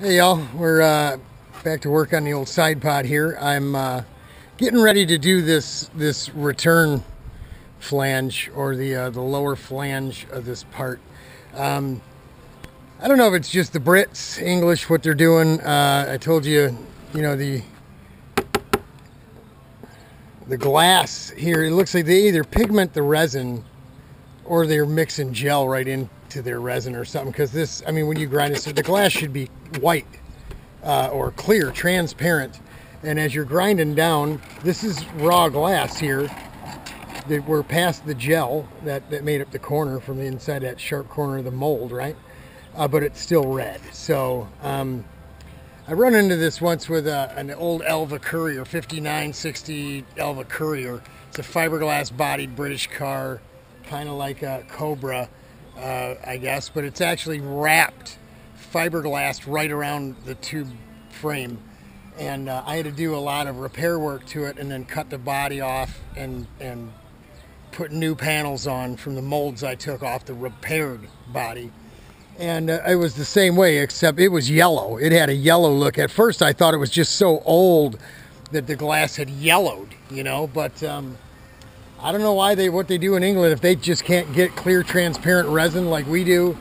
Hey y'all, we're back to work on the old side pod here. I'm getting ready to do this return flange, or the lower flange of this part. I don't know if it's just the Brits, English, what they're doing. I told you, the glass here, it looks like they either pigment the resin or they're mixing gel right into their resin or something, because this, I mean, when you grind this, the glass should be white or clear, transparent, and as you're grinding down, this is raw glass here that we're past the gel that made up the corner from the inside, that sharp corner of the mold, right? But it's still red. So I run into this once with an old Elva Courier, 5960 Elva Courier. It's a fiberglass bodied British car, kind of like a Cobra, I guess, but it's actually wrapped fiberglass right around the tube frame, and I had to do a lot of repair work to it and then cut the body off and put new panels on from the molds I took off the repaired body. And it was the same way, except it was yellow. It had a yellow look. At first I thought it was just so old that the glass had yellowed, but I don't know why what they do in England, if they just can't get clear transparent resin like we do,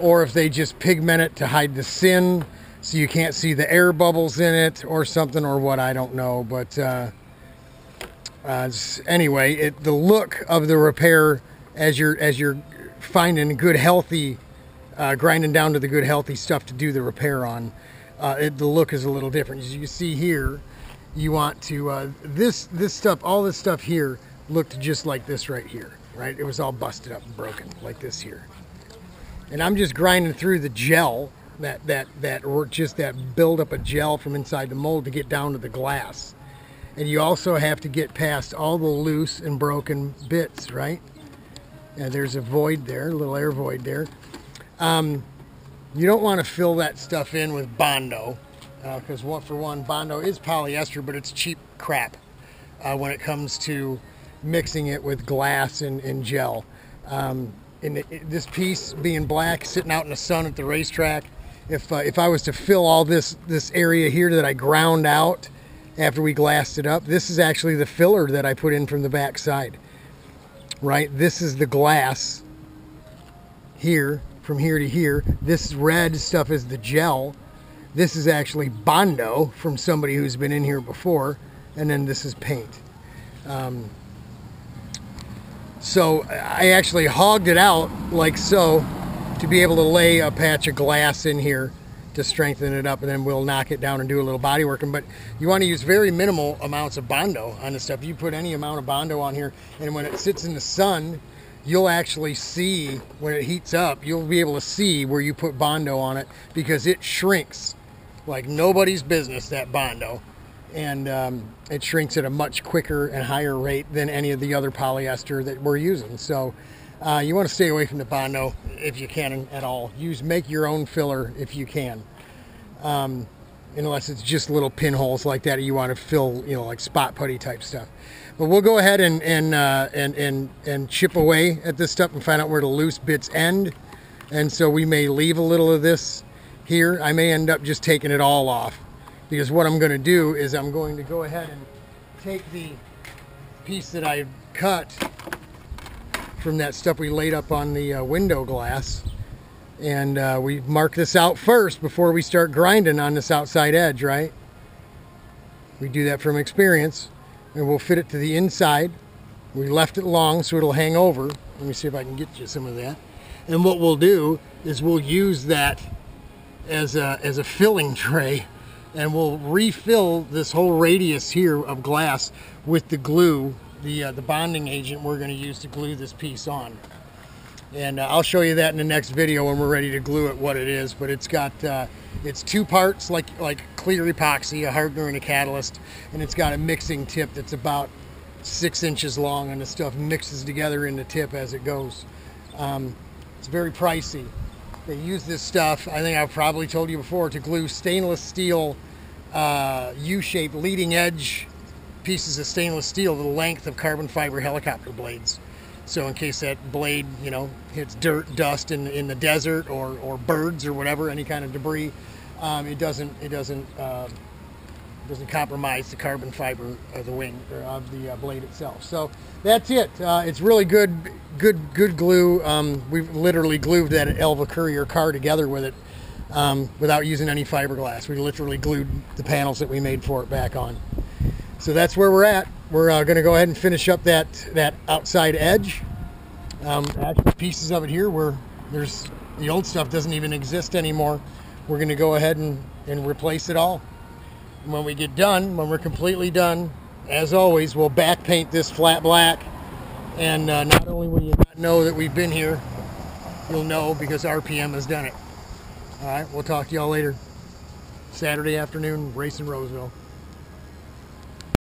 or if they just pigment it to hide the sin so you can't see the air bubbles in it or something, or what, I don't know. But anyway, the look of the repair as you're finding good healthy, grinding down to the good healthy stuff to do the repair on, the look is a little different. As you see here, you want to this stuff, all this stuff here looked just like this right here, right? It was all busted up and broken like this here. And I'm just grinding through the gel, or just that buildup of gel from inside the mold to get down to the glass. And you also have to get past all the loose and broken bits, right? And there's a void there, a little air void there. You don't want to fill that stuff in with Bondo, because for one, Bondo is polyester, but it's cheap crap when it comes to mixing it with glass and gel. And this piece being black, sitting out in the sun at the racetrack, if I was to fill all this area here that I ground out after we glassed it up, this is actually the filler that I put in from the back side, right? This is the glass here, from here to here. This red stuff is the gel. This is actually Bondo from somebody who's been in here before, and then this is paint. So I actually hogged it out like so to be able to lay a patch of glass in here to strengthen it up, and then we'll knock it down and do a little body working. But you want to use very minimal amounts of Bondo on this stuff. You put any amount of Bondo on here, and when it sits in the sun, you'll actually see, when it heats up, you'll be able to see where you put Bondo on it, because it shrinks like nobody's business, that Bondo. And it shrinks at a much quicker and higher rate than any of the other polyester that we're using. So you want to stay away from the Bondo if you can at all. Make your own filler if you can, unless it's just little pinholes like that you want to fill, like spot putty type stuff. But we'll go ahead and chip away at this stuff and find out where the loose bits end. And so we may leave a little of this here. I may end up just taking it all off, because what I'm going to do is I'm going to go ahead and take the piece that I cut from that stuff we laid up on the window glass, and we mark this out first before we start grinding on this outside edge, right? We do that from experience, and we'll fit it to the inside. We left it long so it'll hang over. Let me see if I can get you some of that. And what we'll do is we'll use that as a filling tray, and we'll refill this whole radius here of glass with the glue, the bonding agent we're going to use to glue this piece on. And I'll show you that in the next video when we're ready to glue it, what it is. But it's got, it's two parts, like clear epoxy, a hardener and a catalyst, and it's got a mixing tip that's about 6 inches long, and the stuff mixes together in the tip as it goes. It's very pricey. They use this stuff, I think I've probably told you before, to glue stainless steel U-shaped leading edge pieces of stainless steel to the length of carbon fiber helicopter blades. So in case that blade, hits dirt, dust in the desert, or birds or whatever, any kind of debris, It doesn't compromise the carbon fiber of the wing or of the blade itself. So that's it. It's really good glue. We've literally glued that Elva Courier car together with it without using any fiberglass. We literally glued the panels that we made for it back on. So that's where we're at. We're going to go ahead and finish up that outside edge. Actually, pieces of it here where there's the old stuff doesn't even exist anymore. We're going to go ahead and replace it all. When we get done, when we're completely done, as always, we'll back paint this flat black, and not only will you not know that we've been here, you'll know because RPM has done it. All right, we'll talk to y'all later. Saturday afternoon, race in Roseville.